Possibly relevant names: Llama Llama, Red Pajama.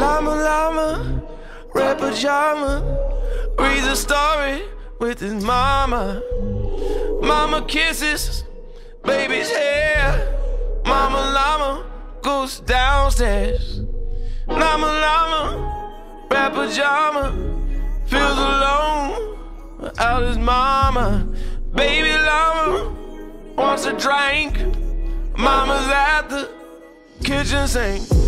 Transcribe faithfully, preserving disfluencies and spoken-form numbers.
Llama Llama, red pajama, reads a story with his mama. Mama kisses baby's hair. Mama Llama goes downstairs. Llama Llama, red pajama, feels alone without his mama. Baby Llama wants a drink. Mama's at the kitchen sink.